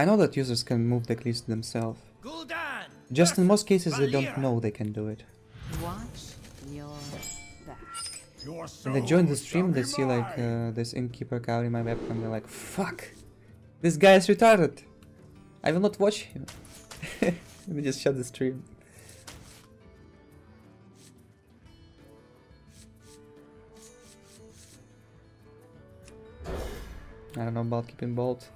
I know that users can move the cleats themselves. Just in most cases they don't know they can do it. Watch your back. When they join the stream, they see like this innkeeper covering my webcam. They're like, fuck! This guy is retarded! I will not watch him. They just shut the stream. I don't know about keeping bolt.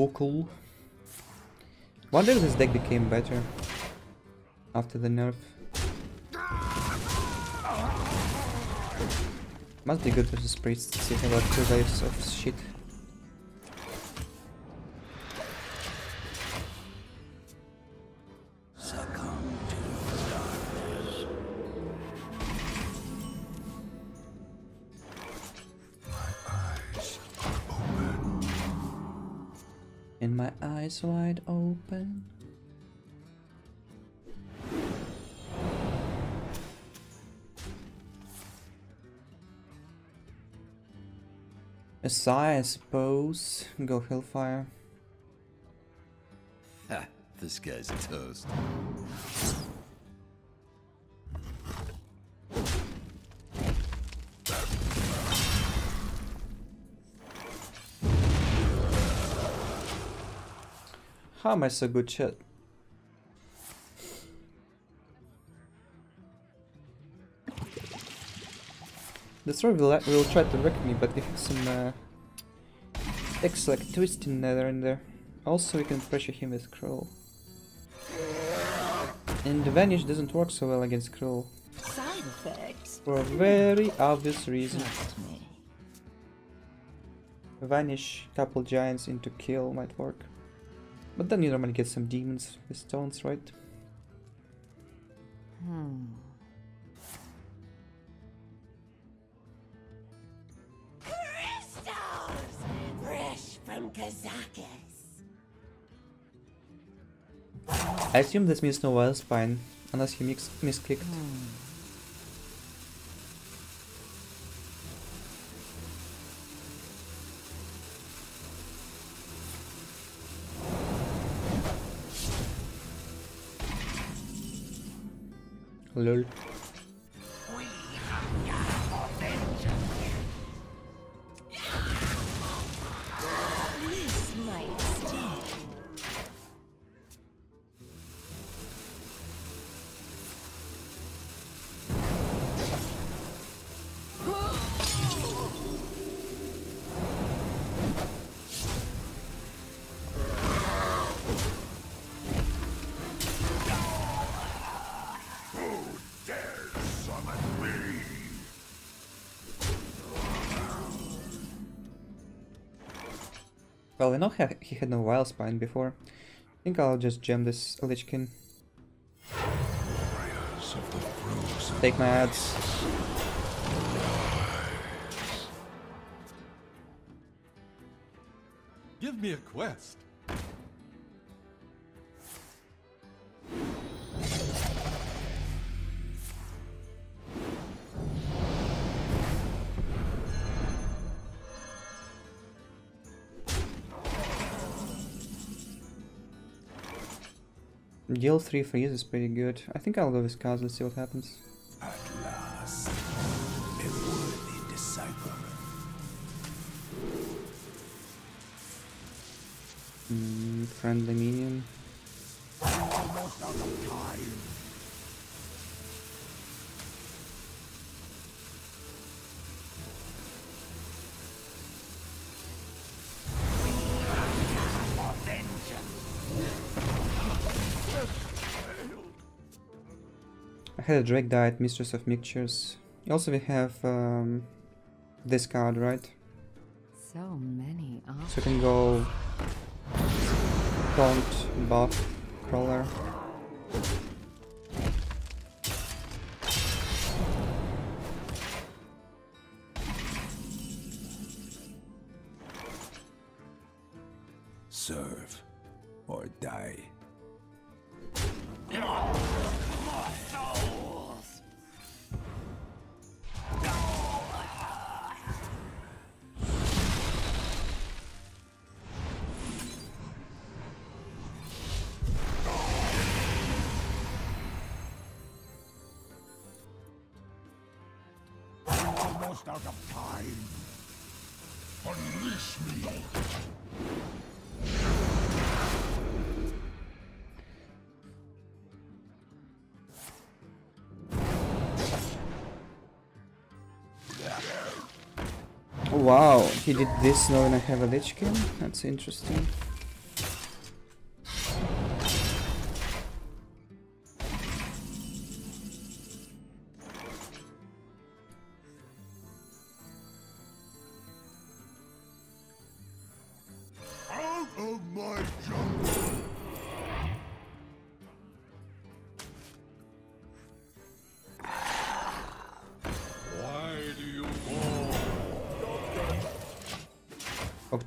Vocal. Wonder if this deck became better after the nerf. Must be good versus priest to see about 2 waves of shit. Wide open. A sigh, I suppose. Go Hellfire. Ha! This guy's a toast. How am I so good shit? The sword will try to wreck me, but we have some decks like Twisting Nether in there. Also we can pressure him with Krull. And the Vanish doesn't work so well against Krull. Side effects. For a very obvious reason. Vanish couple giants into kill might work. But then you normally get some demons with stones, right? Hmm. Crystals! Fresh from Kazakis! I assume this means no wild spine, unless he misclicked. Lol. Well, I know he had no wild spine before. I think I'll just gem this Lich King. Take my ads. Give me a quest. Gale 3 freeze is pretty good. I think I'll go with Kaz, let's see what happens. At last, a worthy disciple. Friendly minion. Almost out of time. had a Drake Diet, Mistress of Mixtures. Also we have this card, right? So many options. So we can go front, buff, crawler. Serve or die. Almost out of time. Unleash me. Wow, he did this knowing I have a Lich King? That's interesting.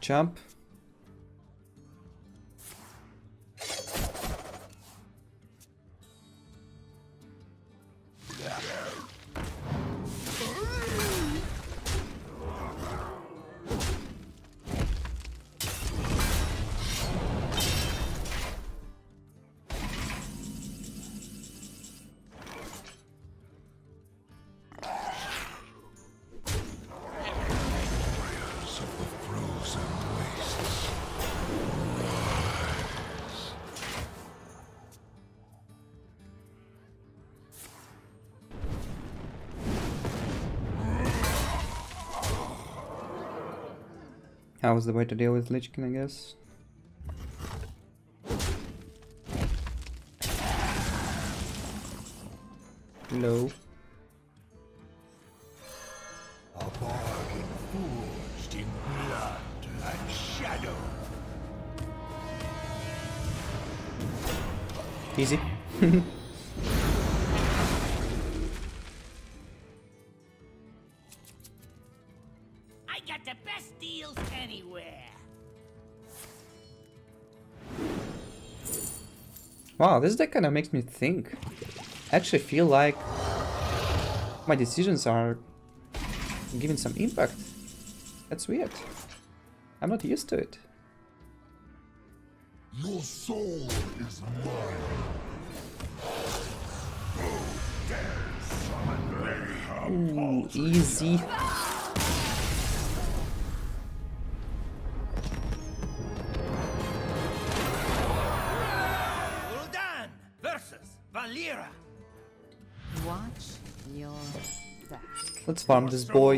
Jump. That was the way to deal with Lich King, I guess. No. A bargain forged in blood and shadow. Easy. Wow, this deck kind of makes me think. I actually feel like my decisions are giving some impact. That's weird. I'm not used to it. Your soul is mine. Ooh, easy. Let's farm this boy.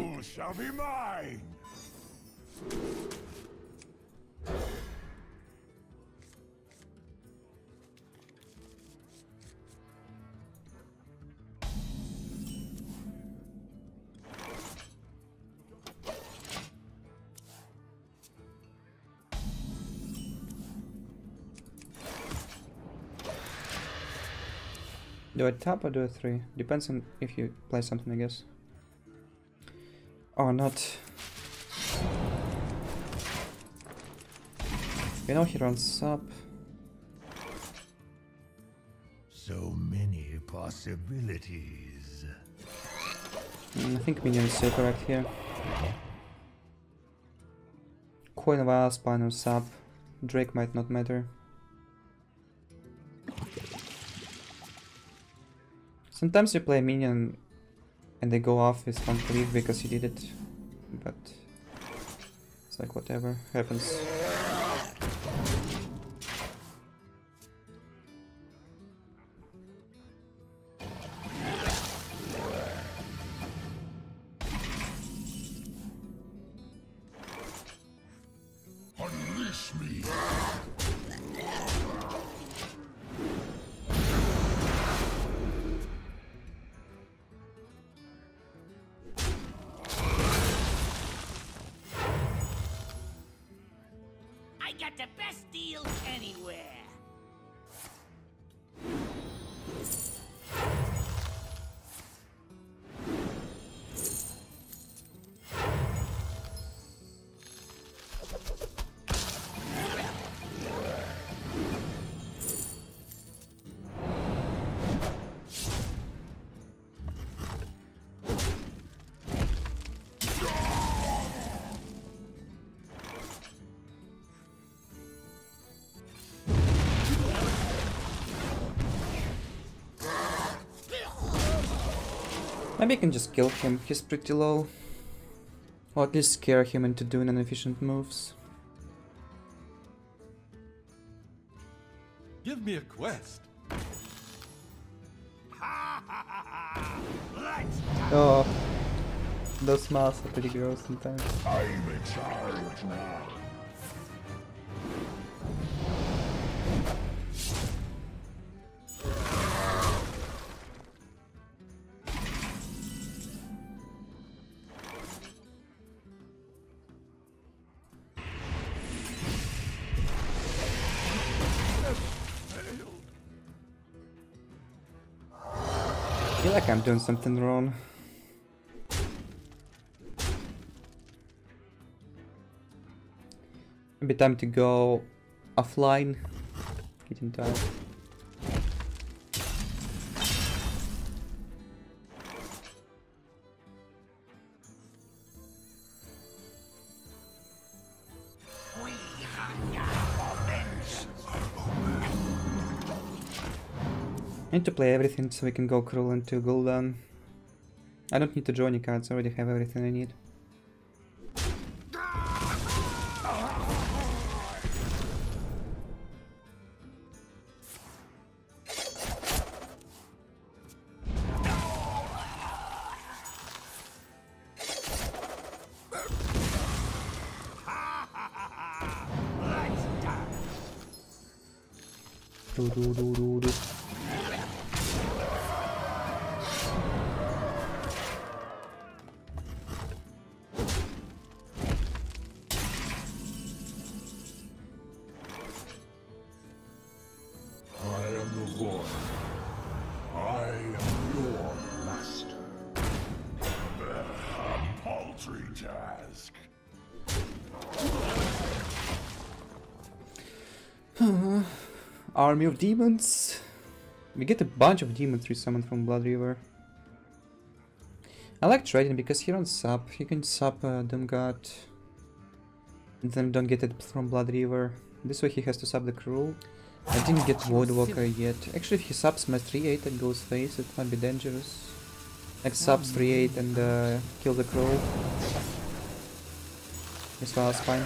Do I tap or do I three? Depends on if you play something, I guess. Or not. You know he runs up. So many possibilities. I think minion is safe right here. Coin of Isle, Spino sub. Drake might not matter. Sometimes you play minion and they go off with one cleave because he did it, but it's like whatever happens. Unleash me. got the best deals anywhere. Maybe I can just kill him, he's pretty low. Or at least scare him into doing inefficient moves. Give me a quest. Oh, those smiles are pretty gross sometimes. I'm in charge now. I feel like I'm doing something wrong. Maybe time to go offline. Getting tired. I need to play everything so we can go Krull into Gul'dan. I don't need to draw any cards, I already have everything I need. Army of demons. We get a bunch of demons resummoned from Blood River. I like trading because he runs sub. He can sub Doomguard and then don't get it from Blood River. This way he has to sub the Cruel. I didn't get Wardwalker yet. Actually, if he subs my 3-8 and goes face, it might be dangerous. Like subs 3-8 and kill the Cruel. As well as fine.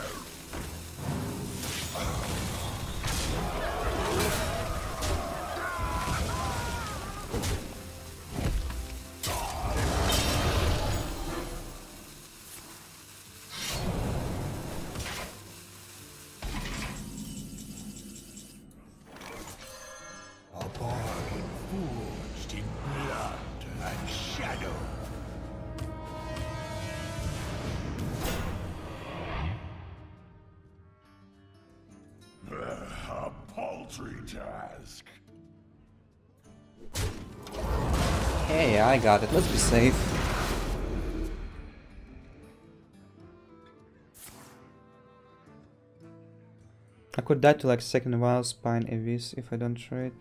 Hey, I got it. Let's be safe. I could die to like second wild spine Avis if I don't trade.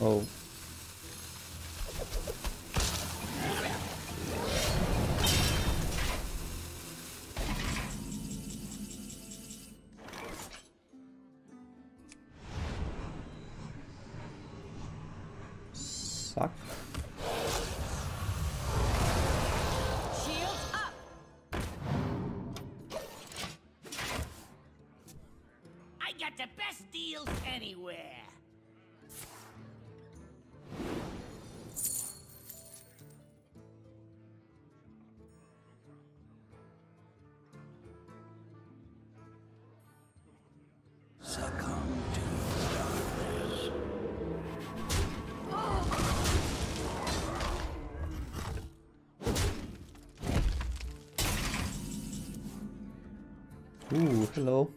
Oh. Suck. Shields up. I got the best deals anywhere. Ooh, hello.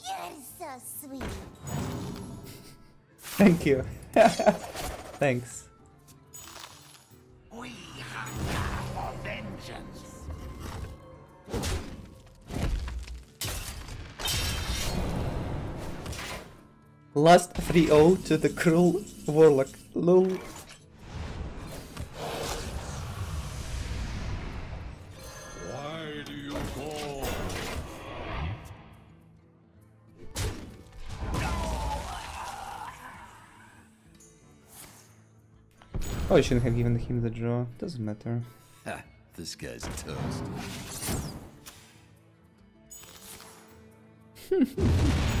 You're so sweet. Thank you. Thanks. We hunger for vengeance. Last 3-0 to the Krull Warlock. Lol. Why do you call? Oh, I shouldn't have given him the draw. Doesn't matter. Ha, this guy's toast.